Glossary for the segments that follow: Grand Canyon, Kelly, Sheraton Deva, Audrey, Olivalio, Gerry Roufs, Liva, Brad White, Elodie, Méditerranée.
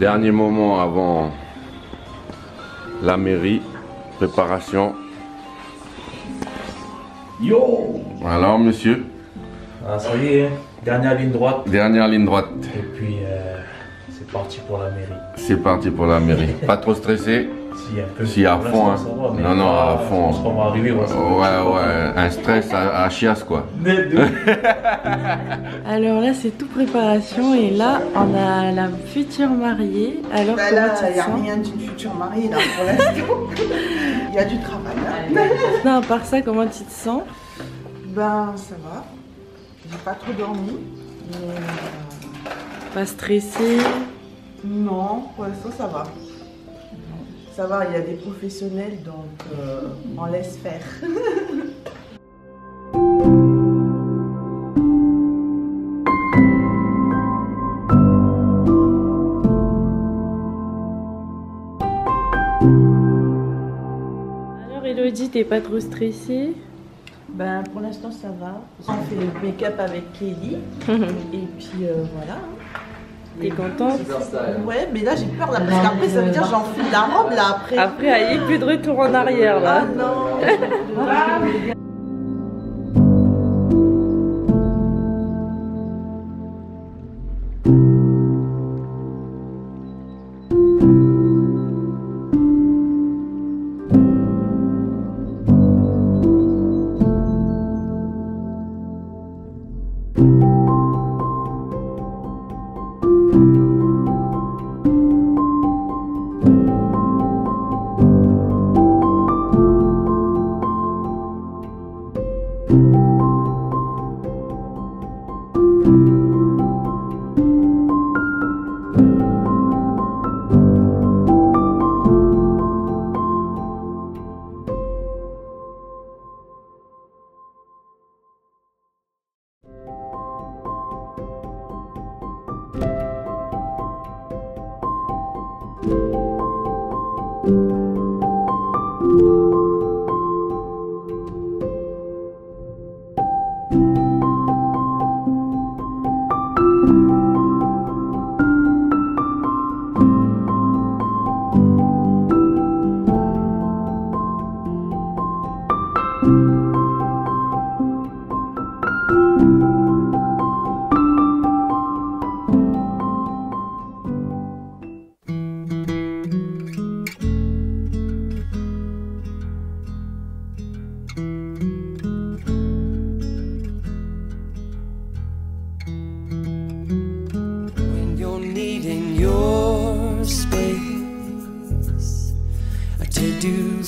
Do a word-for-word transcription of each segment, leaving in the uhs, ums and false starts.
Dernier moment avant la mairie, préparation. Yo! Alors monsieur. Ah, ça y est, dernière ligne droite. Dernière ligne droite. Et puis euh, c'est parti pour la mairie. C'est parti pour la mairie. Pas trop stressé. Si, un peu. Si, à fond. Hein. Va, non, non, à, à fond. On va arriver. Ouais, ouais, ouais. Un stress à, à chiasse, quoi. Alors là, c'est tout préparation. Et là, on a la future mariée. Alors bah là, il n'y a rien d'une future mariée, là, pour l'instant. Il y a du travail, là. Non, à part ça, comment tu te sens? Ben, ça va. J'ai pas trop dormi. Mais... Pas stressé? Non, pour l'instant, ça va. Ça va, il y a des professionnels, donc euh, on laisse faire. Alors Elodie, t'es pas trop stressée? Ben pour l'instant ça va. On fait le make-up avec Kelly et puis euh, voilà. T'es contente? Ouais, mais là j'ai peur là, parce qu'après ça veut dire j'enfile la robe là après. Après, il n'y a plus de retour en arrière là. Ah non.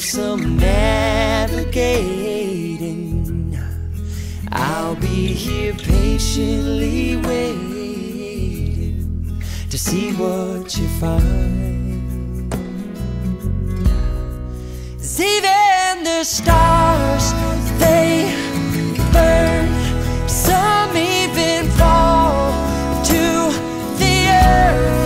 Some navigating, I'll be here patiently waiting to see what you find. 'Cause even the stars, they burn, some even fall to the earth.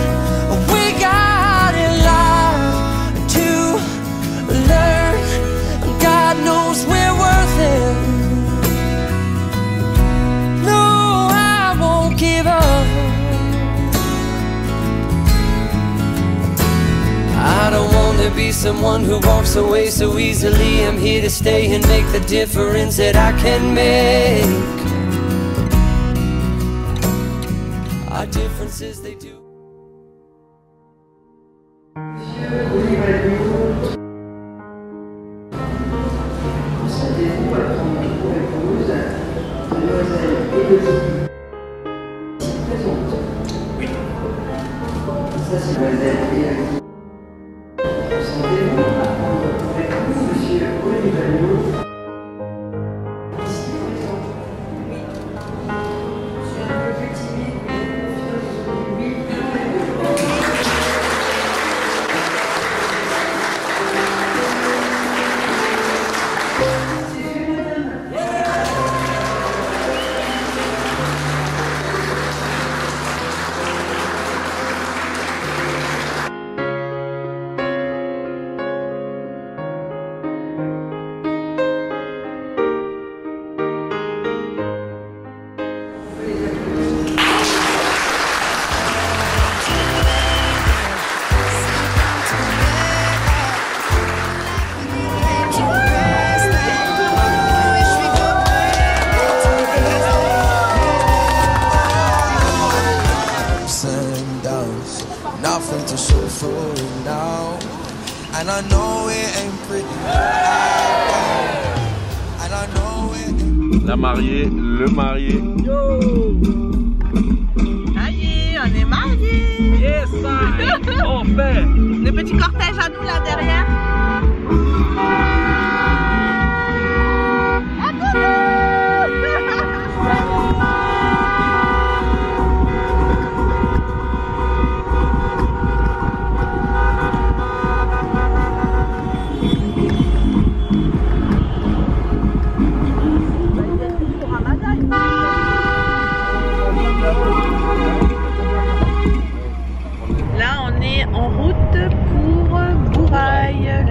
To be someone who walks away so easily, I'm here to stay and make the difference that I can make. Our differences, they do. And I know it ain't pretty. And I know it. La mariée, le marié. Yo! On est mariés! Yes, sir! On fait! Le petit cortège à nous là derrière! À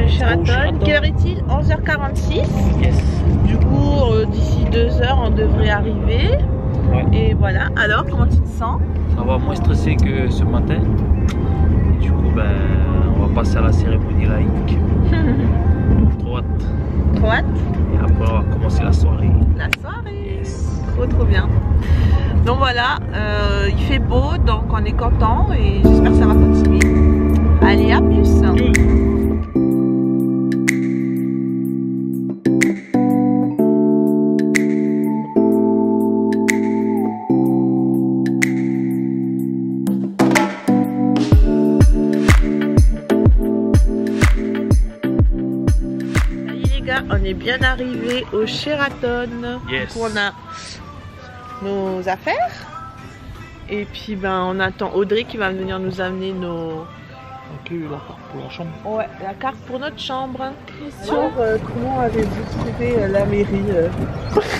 Sheraton. Quelle heure est-il? onze heures quarante-six. Yes. Du coup, euh, d'ici deux heures, on devrait arriver. Ouais. Et voilà. Alors, comment tu te sens? Ça va moins stressé que ce matin. Et du coup, ben, on va passer à la cérémonie laïque. Trop hâte. Trop hâte. Et après, on va commencer la soirée. La soirée. Yes. Trop, trop bien. Donc voilà, euh, il fait beau, donc on est content et j'espère que ça va continuer. Allez, à plus. Yes. On est bien arrivé au Sheraton. Yes. On a nos affaires et puis ben on attend Audrey qui va venir nous amener nos. Ok, la carte pour la chambre. Ouais, la carte pour notre chambre. Question, euh, comment avez-vous trouvé euh, la mairie euh...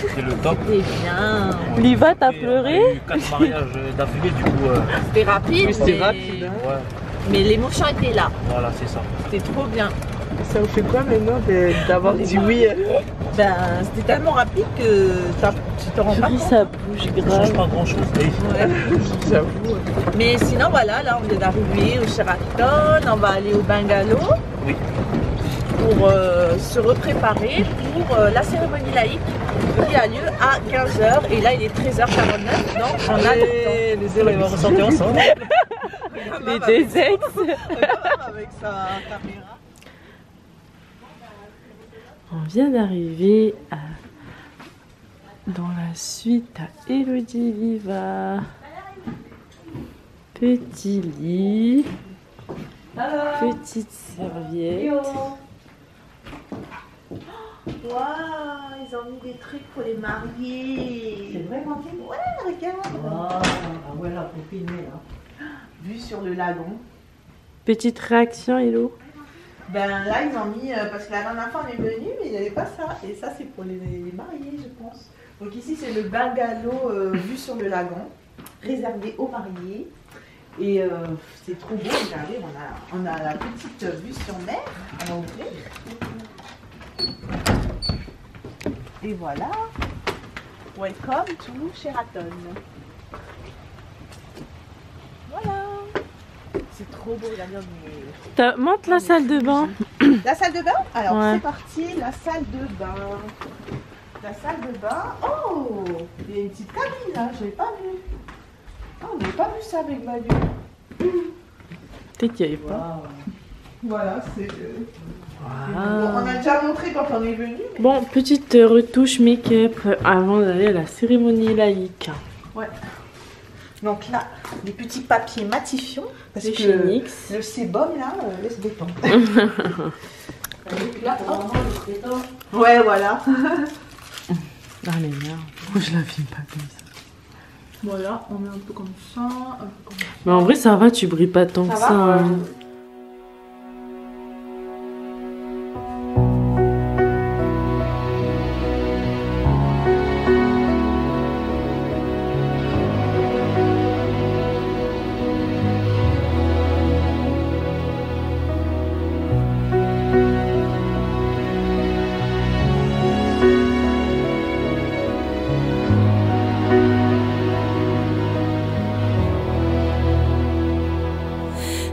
C'était le top. C'était bien. Ouais. Liva, t'as pleuré? J'ai eu quatre mariages d'affilée du coup. Euh... C'était rapide. C'était rapide. Hein. Ouais. Mais l'émotion était là. Voilà, c'est ça. C'était trop bien. Ça vous fait quoi maintenant d'avoir dit oui? Ben, c'était tellement rapide que tu te rends pas compte. Ça bouge grave. Ça change pas grand chose. Ouais. J'avoue. Mais sinon voilà, là on vient d'arriver au Sheraton, on va aller au bungalow. Oui. Pour euh, se repréparer pour euh, la cérémonie laïque qui a lieu à quinze heures et là il est treize heures quarante-neuf. Donc on a et le temps. Les élèves vont ressortir ensemble. Les deux ex. Avec sa caméra. On vient d'arriver dans la suite à Elodie Liva. Petit lit. Petite serviette. Waouh, ils ont mis des trucs pour les mariés. C'est vrai, Quentin? Ouais, regarde. Waouh, ah ouais, là, pour filmer, là. Vue sur le lagon. Petite réaction, Elo. Ben là ils ont mis, euh, parce que la dernière fois on est venu mais il n'y avait pas ça. Et ça c'est pour les, les mariés je pense. Donc ici c'est le bungalow euh, vu sur le lagon, réservé aux mariés. Et euh, c'est trop beau, regardez, on a, on a la petite vue sur mer, on va ouvrir. Et voilà, welcome to Sheraton. Voilà. C'est trop beau, la mais... Monte la salle de bain. La salle de bain? Alors ouais. C'est parti, la salle de bain. La salle de bain. Oh! Il y a une petite cabine là, je n'avais pas vu. Oh, on n'avait pas vu ça avec ma vue. Peut-être qu'il n'y avait pas. Voilà, c'est... Wow. On a déjà montré quand on est venu. Mais... Bon, petite retouche make-up avant d'aller à la cérémonie laïque. Ouais. Donc là, des petits papiers matifiants, parce des que phénix. Le sébum là, euh, laisse détendre. Là, oh. Ouais, voilà. Ah les merde, pourquoi je la filme pas comme ça? Voilà, on met un peu comme ça, un peu comme ça. Mais en vrai ça va, tu brilles pas tant ça que va, ça. Hein. Ouais.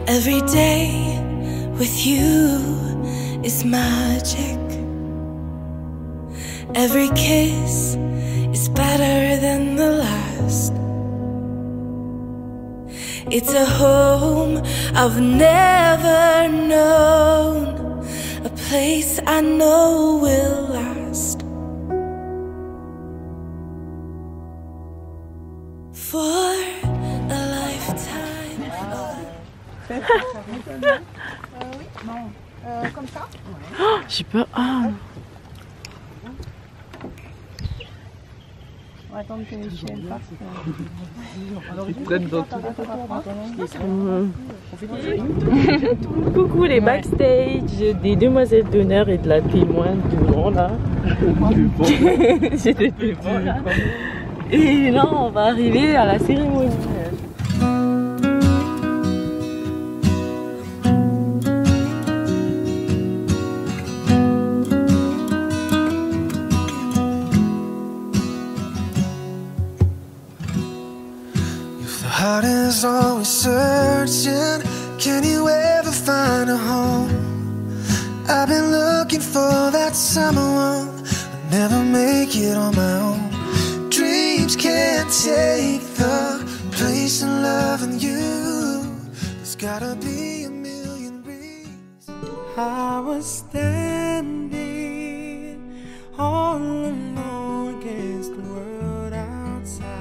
Every day with you is magic. Every kiss is better than the last. It's a home I've never known, place I know will last for a lifetime. Euh, oui, non. Euh, comme ça. Oh, j'ai peur. Ah. On va attendre que Michel passe. Ils prennent d'autres. Coucou les backstage des demoiselles d'honneur et de la témoin du grand là. J'étais plus grand là. Et là on va arriver à la cérémonie. Always searching, can you ever find a home? I've been looking for that summer one, I never make it on my own. Dreams can't take the place in loving you. There's gotta be a million reasons. I was standing all alone against the world outside.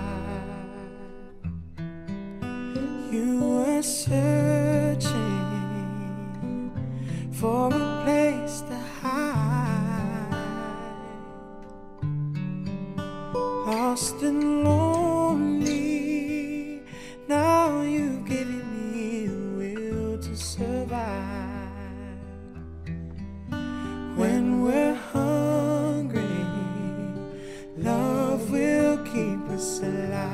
You were searching for a place to hide, lost and lonely. Now you've given me a will to survive. When we're hungry, love will keep us alive.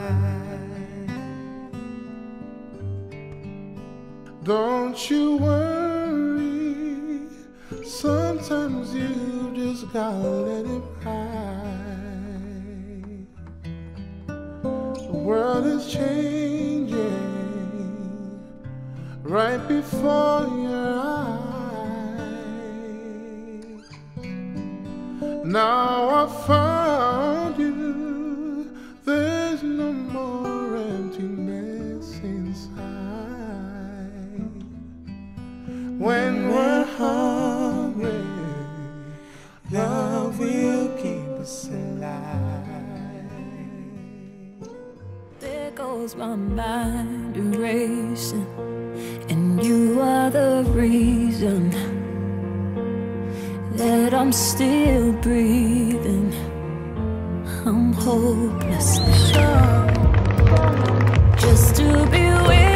Don't you worry, sometimes you just gotta let it ride. The world is changing right before your eyes. Now I found you, there's no more emptiness inside. When we're hungry, love will keep us alive. There goes my mind racing, and you are the reason that I'm still breathing. I'm hopelessly sure just to be with.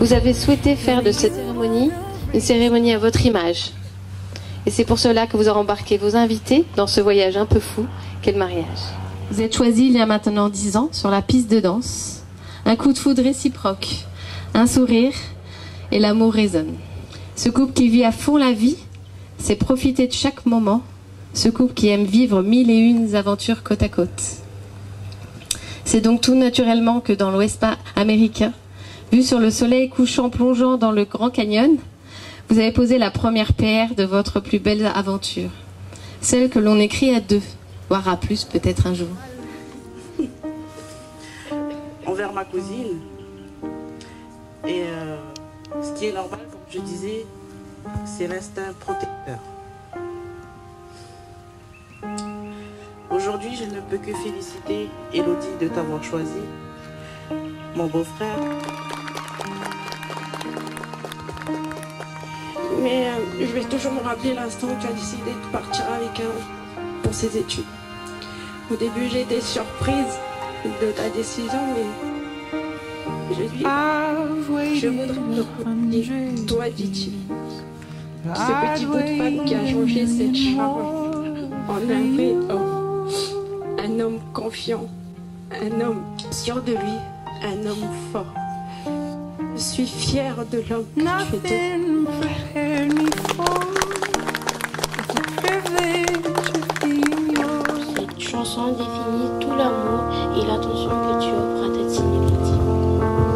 Vous avez souhaité faire de cette cérémonie une cérémonie à votre image. Et c'est pour cela que vous avez embarqué vos invités dans ce voyage un peu fou qu'est le mariage. Vous êtes choisis il y a maintenant dix ans sur la piste de danse. Un coup de foudre réciproque, un sourire et l'amour résonne. Ce couple qui vit à fond la vie, c'est profiter de chaque moment. Ce couple qui aime vivre mille et une aventures côte à côte. C'est donc tout naturellement que dans l'Ouest américain, vu sur le soleil couchant plongeant dans le Grand Canyon, vous avez posé la première pierre de votre plus belle aventure. Celle que l'on écrit à deux, voire à plus peut-être un jour. Envers ma cousine, et euh, ce qui est normal, comme je disais, c'est l'instinct protecteur. Aujourd'hui, je ne peux que féliciter Elodie de t'avoir choisi, mon beau-frère. Mais euh, je vais toujours me rappeler l'instant où tu as décidé de partir avec elle pour ses études. Au début, j'ai été surprise de ta décision, mais je dis, je voudrais me remercier, toi, dit-il. Ce petit bout de femme qui a changé cette femme en un vrai homme. Un homme confiant, un homme sûr de lui, un homme fort. Je suis fière de l'homme que tu es. Cette chance chanson définit tout l'amour et l'attention que tu offres à ta significative.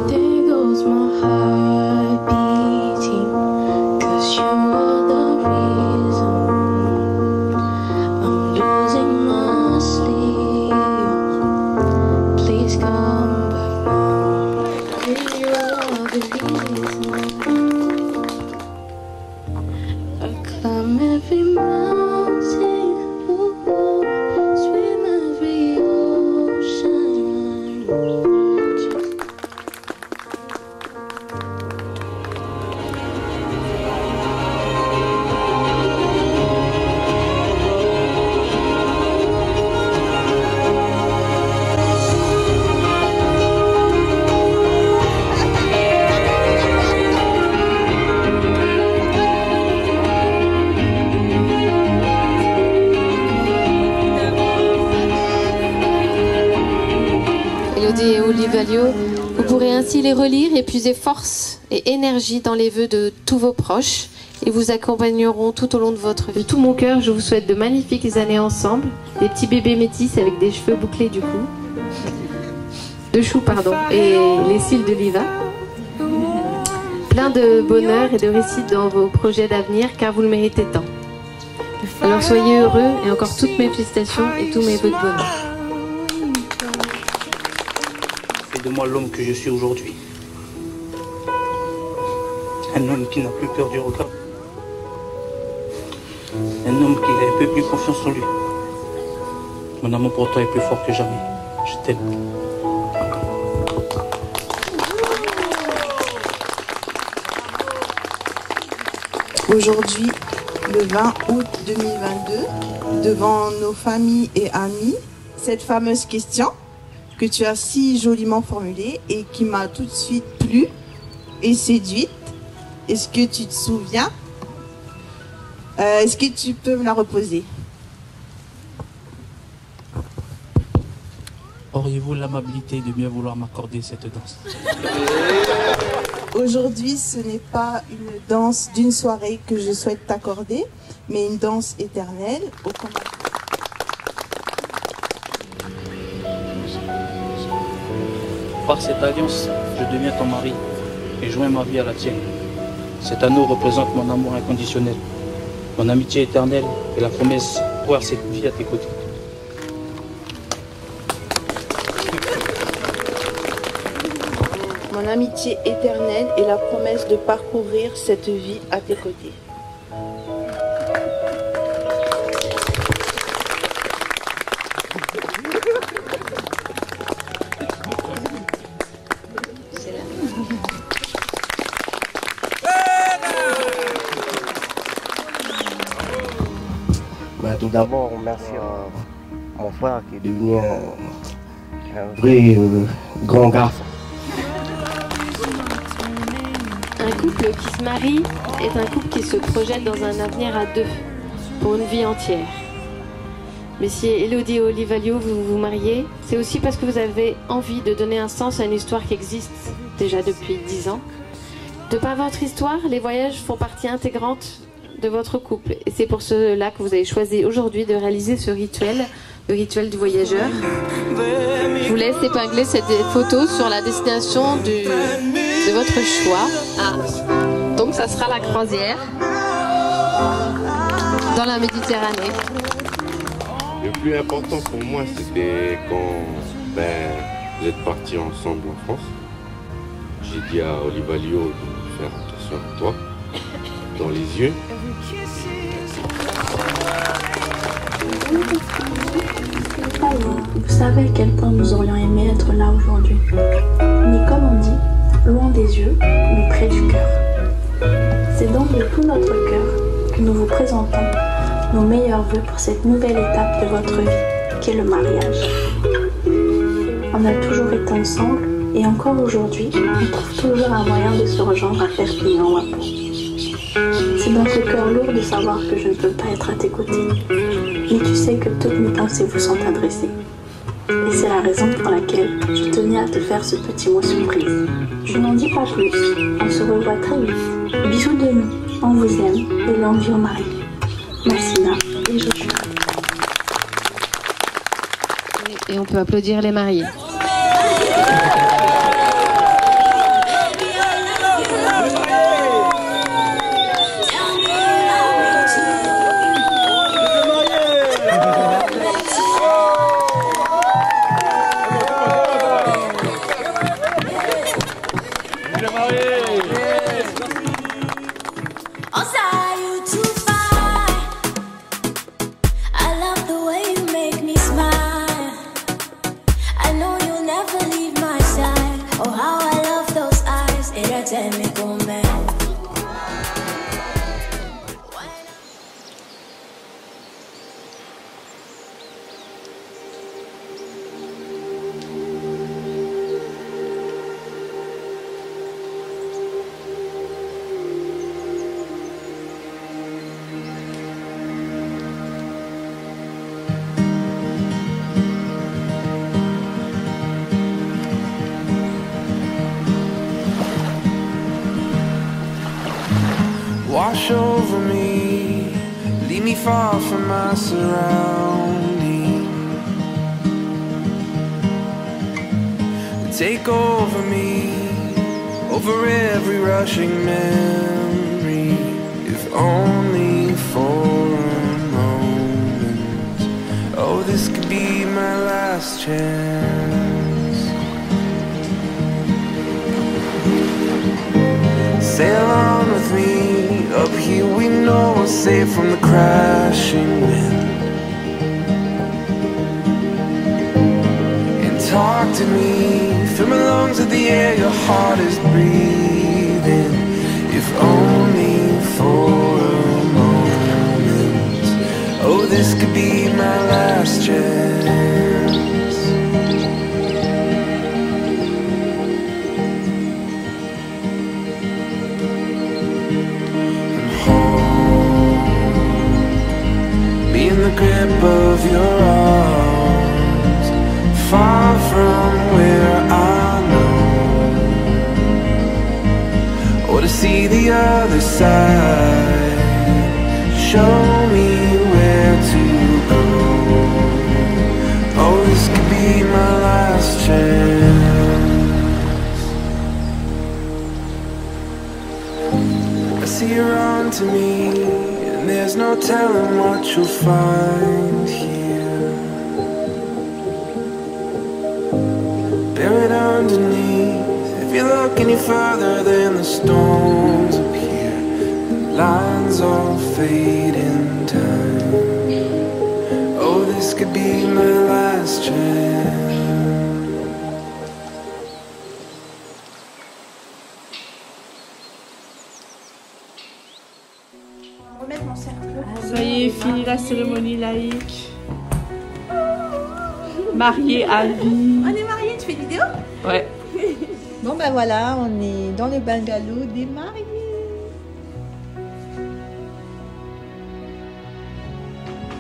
There goes my heart beating, 'cause you are the reason I'm losing my sleep. Please come back now. You are the reason I climb every mountain. Elodie et Olivalio, vous pourrez ainsi les relire, épuiser force et énergie dans les vœux de tous vos proches et vous accompagneront tout au long de votre vie. De tout mon cœur, je vous souhaite de magnifiques années ensemble, des petits bébés métis avec des cheveux bouclés du cou, de choux pardon, et les cils de Liva. Plein de bonheur et de réussite dans vos projets d'avenir car vous le méritez tant. Alors soyez heureux et encore toutes mes félicitations et tous mes vœux de bonheur. De moi l'homme que je suis aujourd'hui. Un homme qui n'a plus peur du regard. Un homme qui n'a un peu plus confiance en lui. Mon amour pour toi est plus fort que jamais. Je t'aime. Aujourd'hui, le vingt août deux mille vingt-deux, devant nos familles et amis, cette fameuse question que tu as si joliment formulée et qui m'a tout de suite plu et séduite. Est-ce que tu te souviens? euh, Est-ce que tu peux me la reposer? Auriez-vous l'amabilité de bien vouloir m'accorder cette danse? Aujourd'hui, ce n'est pas une danse d'une soirée que je souhaite t'accorder, mais une danse éternelle au combat. Par cette alliance, je deviens ton mari et joins ma vie à la tienne. Cet anneau représente mon amour inconditionnel, mon amitié éternelle et la promesse de pouvoir cette vie à tes côtés. Mon amitié éternelle et la promesse de parcourir cette vie à tes côtés. Tout d'abord, on remercie euh, mon frère qui est devenu un, un vrai euh, grand garçon. Un couple qui se marie est un couple qui se projette dans un avenir à deux, pour une vie entière. Mais si Elodie et Olivalio, vous vous mariez, c'est aussi parce que vous avez envie de donner un sens à une histoire qui existe déjà depuis dix ans. De par votre histoire, les voyages font partie intégrante de votre couple. Et c'est pour cela que vous avez choisi aujourd'hui de réaliser ce rituel, le rituel du voyageur. Je vous laisse épingler cette photo sur la destination du, de votre choix. Ah. Donc ça sera la croisière dans la Méditerranée. Le plus important pour moi, c'était quand ben, vous êtes partis ensemble en France. J'ai dit à Olivalio de faire attention à toi, dans les yeux. Vous savez à quel point nous aurions aimé être là aujourd'hui. Mais comme on dit, loin des yeux, mais près du cœur. C'est donc de tout notre cœur que nous vous présentons nos meilleurs vœux pour cette nouvelle étape de votre vie, qui est le mariage. On a toujours été ensemble, et encore aujourd'hui, on trouve toujours un moyen de se rejoindre à Perpignan ou à Pau. C'est dans ce cœur lourd de savoir que je ne peux pas être à tes côtés. Mais tu sais que toutes mes pensées vous sont adressées. Et c'est la raison pour laquelle je tenais à te faire ce petit mot surprise. Je n'en dis pas plus. On se revoit très vite. Bisous de nous. On vous aime. Et longue vie au mari. Merci, Na. Et je suis. et on peut applaudir les mariés. Wash over me, leave me far from my surroundings. Take over me, over every rushing memory, if only for a moment. Oh, this could be my last chance. Sail on with me. Up here we know we're safe from the crashing wind. And talk to me, fill my lungs with the air your heart is breathing, if only for a moment. Oh, this could be my last chance. The grip of your arms, far from where I know, or to see the other side. Show me where to go. Oh, this could be my last chance. I see you're on to me. There's no telling what you'll find here, buried underneath. If you look any further than the stones appear, the lines all fade in time. Oh, this could be my last chance. Fini la cérémonie laïque. Mariée à vie. On est mariés, tu fais une vidéo? Ouais. Bon ben voilà, on est dans le bungalow des mariés.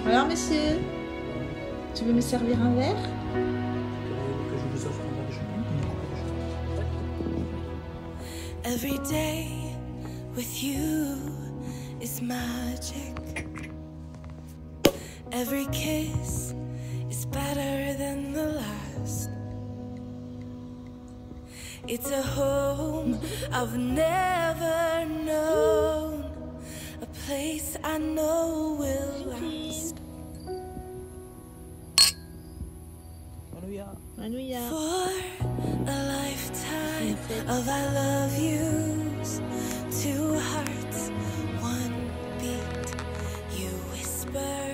Alors monsieur, tu veux me servir un verre? Que je vous offre un verre. Every day with you is magic. Every kiss is better than the last. It's a home I've never known, a place I know will last. For a lifetime of I love yous, two hearts, one beat, you whisper.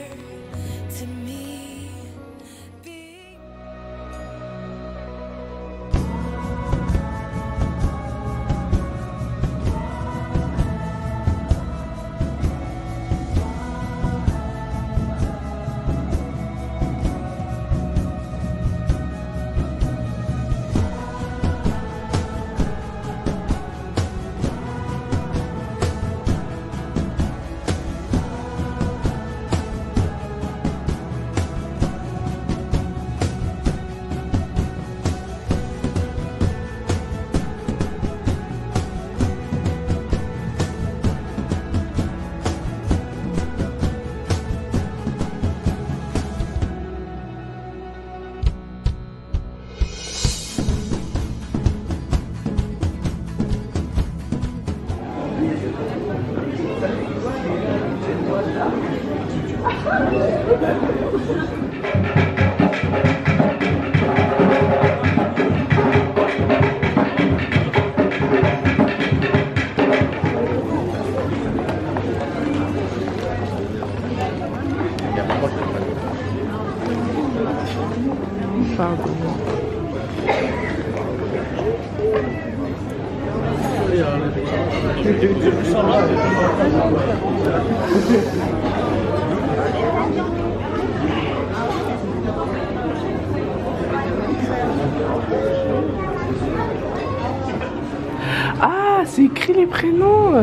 Ah, c'est écrit les prénoms.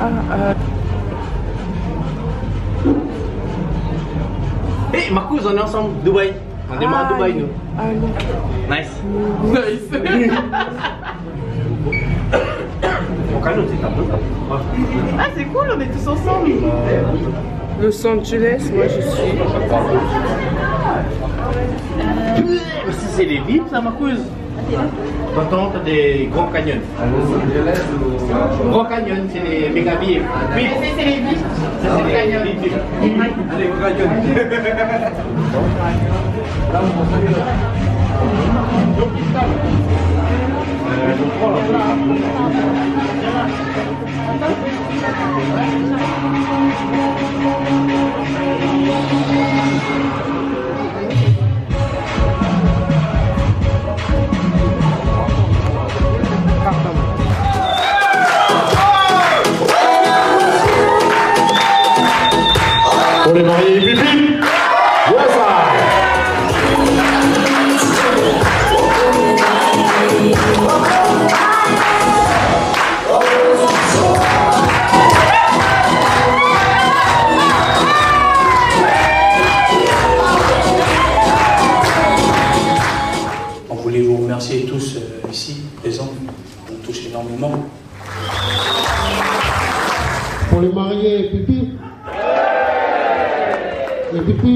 Ah, euh... Hey Marcus, on est ensemble, Dubaï. On démarre à Dubaï, nous. Ah, non. Nice. Nice. Ah, c'est cool, on est tous ensemble. Los Angeles, moi je suis. C'est les villes, ça, Marcus. T'entends, t'as des Grand Canyon. Grand Canyon, c'est les méga villes. Oui, c'est les villes. Ça, c'est les canyons. Allez, Grand Canyon. Pour les mariés, pipi. Pour les mariés, pipi. Les pipi.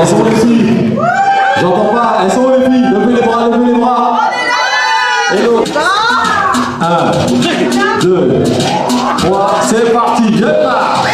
elles sont les filles. J'entends pas, elles sont les filles. Levez les bras, levez les bras. Et l'autre. un, deux, trois, c'est parti, je pars.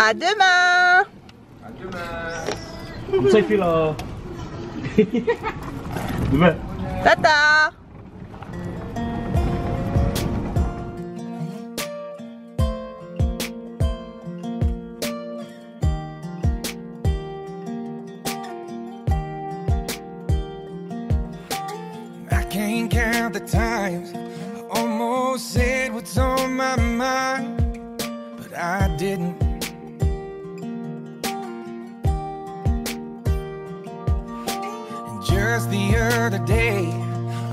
À demain! À demain! On s'est fait là! Demain! Tata! I can't count the times I almost said what's on my mind, but I didn't. Just the other day,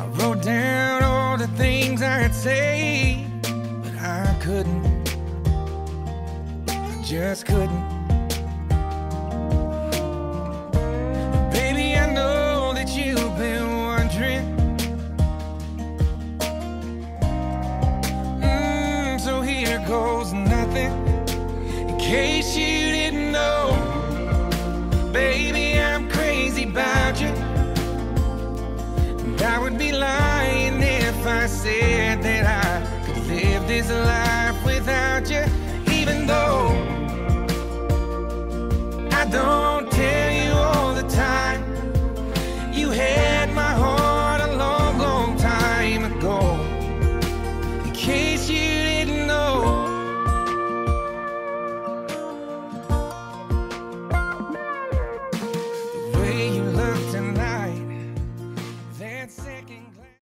I wrote down all the things I'd say, but I couldn't, I just couldn't. Baby, I know that you've been wondering, mm, so here goes nothing, in case you didn't know. Baby, I'm crazy about you. I would be lying if I said